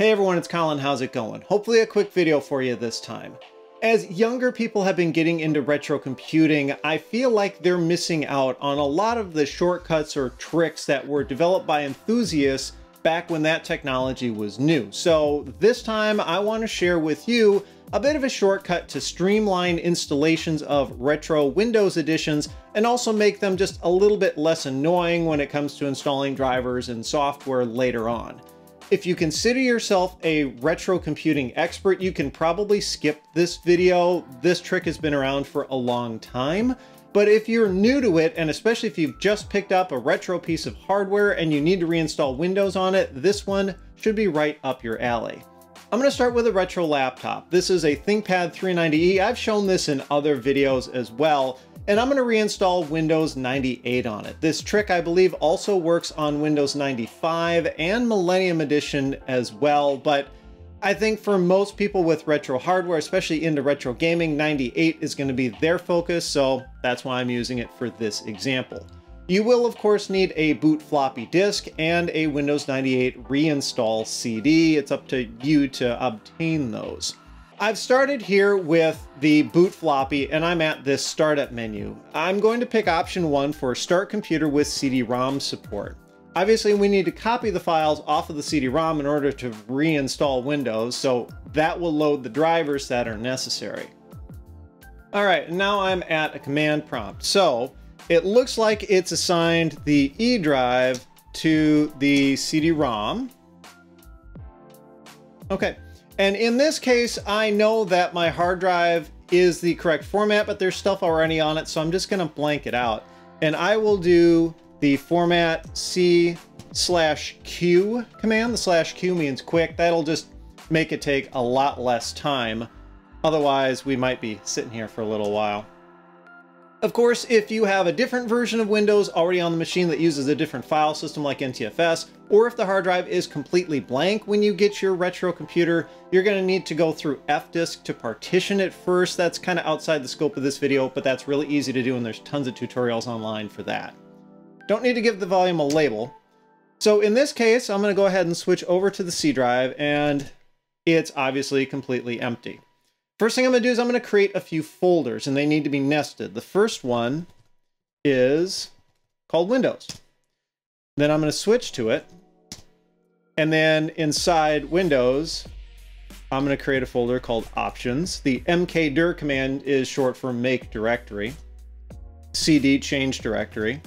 Hey everyone, it's Colin. How's it going? Hopefully a quick video for you this time. As younger people have been getting into retro computing, I feel like they're missing out on a lot of the shortcuts or tricks that were developed by enthusiasts back when that technology was new. So this time I want to share with you a bit of a shortcut to streamline installations of retro Windows editions and also make them just a little bit less annoying when it comes to installing drivers and software later on. If you consider yourself a retro computing expert, you can probably skip this video. This trick has been around for a long time. But if you're new to it, and especially if you've just picked up a retro piece of hardware and you need to reinstall Windows on it, this one should be right up your alley. I'm going to start with a retro laptop. This is a ThinkPad 390E. I've shown this in other videos as well. And I'm going to reinstall Windows 98 on it. This trick, I believe, also works on Windows 95 and Millennium Edition as well, but I think for most people with retro hardware, especially into retro gaming, 98 is going to be their focus, so that's why I'm using it for this example. You will, of course, need a boot floppy disk and a Windows 98 reinstall CD. It's up to you to obtain those. I've started here with the boot floppy and I'm at this startup menu. I'm going to pick option 1 for start computer with CD-ROM support. Obviously we need to copy the files off of the CD-ROM in order to reinstall Windows, so that will load the drivers that are necessary. All right, now I'm at a command prompt. So it looks like it's assigned the E drive to the CD-ROM. Okay. And in this case, I know that my hard drive is the correct format, but there's stuff already on it, so I'm just gonna blank it out. And I will do the format c/q command. The /q means quick. That'll just make it take a lot less time. Otherwise, we might be sitting here for a little while. Of course, if you have a different version of Windows already on the machine that uses a different file system like NTFS, or if the hard drive is completely blank when you get your retro computer, you're going to need to go through fdisk to partition it first. That's kind of outside the scope of this video, but that's really easy to do and there's tons of tutorials online for that. Don't need to give the volume a label. So in this case, I'm going to go ahead and switch over to the C drive, and it's obviously completely empty. First thing I'm going to do is I'm going to create a few folders and they need to be nested. The first one is called Windows. Then I'm going to switch to it. And then inside Windows, I'm going to create a folder called Options. The mkdir command is short for make directory, cd change directory.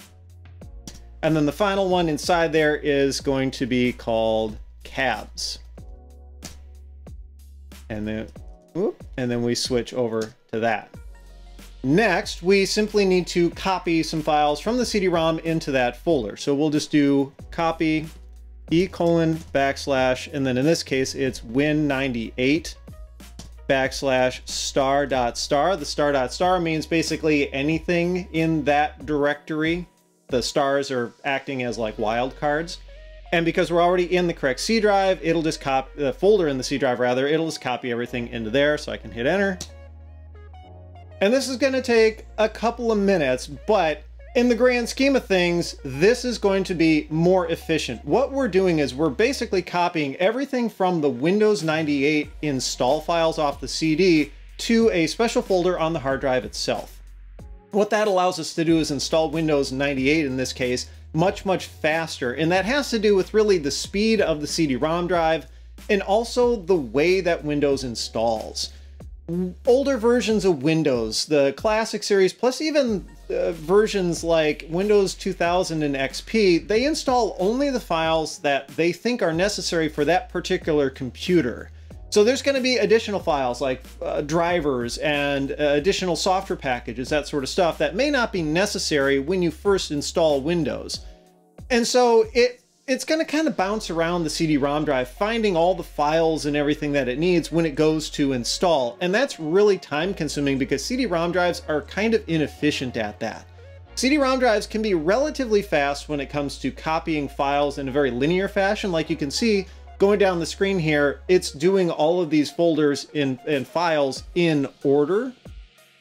And then the final one inside there is going to be called cabs. And then we switch over to that. Next, we simply need to copy some files from the CD-ROM into that folder. So we'll just do copy E:\, and then in this case, it's Win98 ***. The *** means basically anything in that directory. The stars are acting as like wildcards. And because we're already in the correct C drive, it'll just copy the folder in the C drive rather, it'll just copy everything into there. So I can hit enter. And this is going to take a couple of minutes, but in the grand scheme of things, this is going to be more efficient. What we're doing is we're basically copying everything from the Windows 98 install files off the CD to a special folder on the hard drive itself. What that allows us to do is install Windows 98 in this case, much, much faster. And that has to do with really the speed of the CD-ROM drive and also the way that Windows installs. Older versions of Windows, the classic series, plus even versions like Windows 2000 and XP, they install only the files that they think are necessary for that particular computer. So there's going to be additional files like drivers and additional software packages, that sort of stuff that may not be necessary when you first install Windows. And so it's going to kind of bounce around the CD-ROM drive, finding all the files and everything that it needs when it goes to install. And that's really time consuming because CD-ROM drives are kind of inefficient at that. CD-ROM drives can be relatively fast when it comes to copying files in a very linear fashion, like you can see. Going down the screen here, it's doing all of these folders and files in order.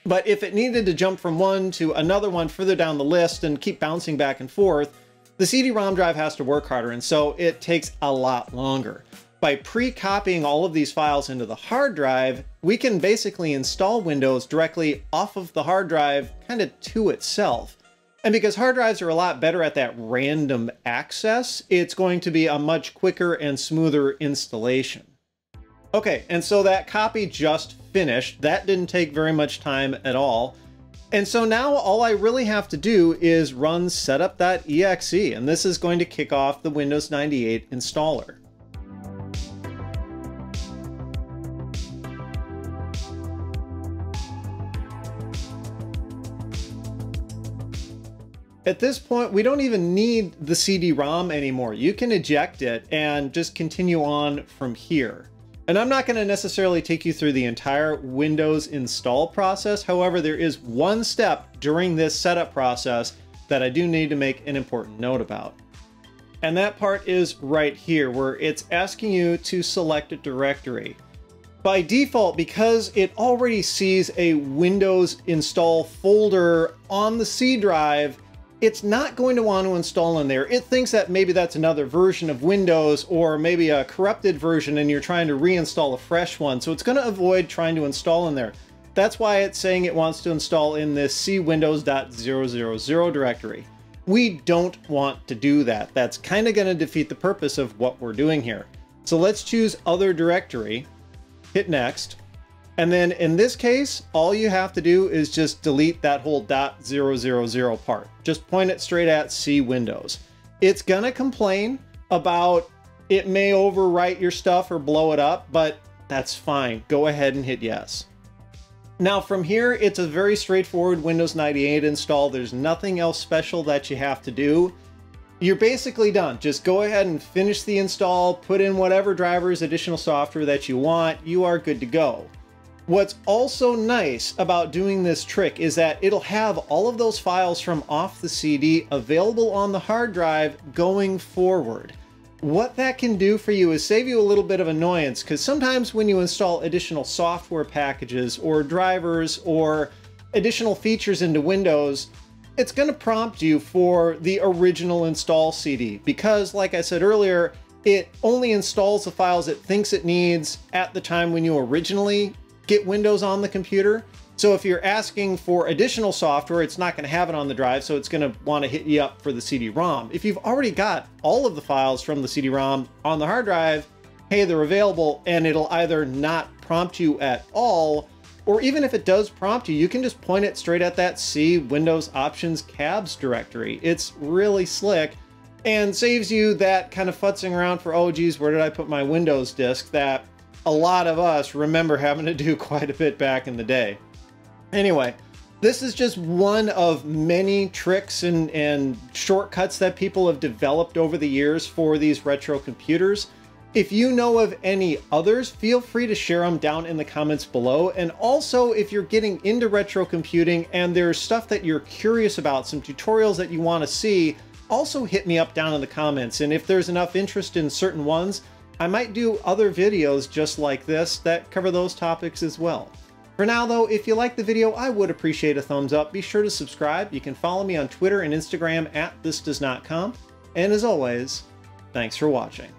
But if it needed to jump from one to another one further down the list and keep bouncing back and forth, the CD-ROM drive has to work harder, and so it takes a lot longer. by pre-copying all of these files into the hard drive, we can basically install Windows directly off of the hard drive, kind of to itself. And because hard drives are a lot better at that random access, it's going to be a much quicker and smoother installation. Okay, and so that copy just finished. That didn't take very much time at all. And so now all I really have to do is run setup.exe, and this is going to kick off the Windows 98 installer. At this point, we don't even need the CD-ROM anymore. You can eject it and just continue on from here. And I'm not going to necessarily take you through the entire Windows install process. However, there is one step during this setup process that I do need to make an important note about. And that part is right here, where it's asking you to select a directory. By default, because it already sees a Windows install folder on the C drive, it's not going to want to install in there. It thinks that maybe that's another version of Windows, or maybe a corrupted version, and you're trying to reinstall a fresh one. So it's going to avoid trying to install in there. That's why it's saying it wants to install in this c:\windows\.000 directory. We don't want to do that. That's kind of going to defeat the purpose of what we're doing here. So let's choose other directory, hit next. And then in this case, all you have to do is just delete that whole .000 part. Just point it straight at C Windows. It's gonna complain about it may overwrite your stuff or blow it up, but that's fine. Go ahead and hit yes. Now from here, it's a very straightforward Windows 98 install. There's nothing else special that you have to do. You're basically done. Just go ahead and finish the install, put in whatever drivers, additional software that you want. You are good to go. What's also nice about doing this trick is that it'll have all of those files from off the CD available on the hard drive going forward. What that can do for you is save you a little bit of annoyance, because sometimes when you install additional software packages or drivers or additional features into Windows, it's going to prompt you for the original install CD, because like I said earlier, it only installs the files it thinks it needs at the time when you originally get Windows on the computer. So if you're asking for additional software, it's not going to have it on the drive, so it's going to want to hit you up for the CD-ROM. If you've already got all of the files from the CD-ROM on the hard drive, hey, they're available, and it'll either not prompt you at all, or even if it does prompt you, you can just point it straight at that c:\windows\options\cabs directory. It's really slick and saves you that kind of futzing around for, oh geez, where did I put my Windows disk, that a lot of us remember having to do quite a bit back in the day. Anyway, this is just one of many tricks and shortcuts that people have developed over the years for these retro computers. If you know of any others, feel free to share them down in the comments below. And also, if you're getting into retro computing and there's stuff that you're curious about, some tutorials that you want to see, also hit me up down in the comments. And if there's enough interest in certain ones, I might do other videos just like this that cover those topics as well. For now though, if you like the video, I would appreciate a thumbs up. Be sure to subscribe. You can follow me on Twitter and Instagram at thisdoesnotcomp. And as always, thanks for watching.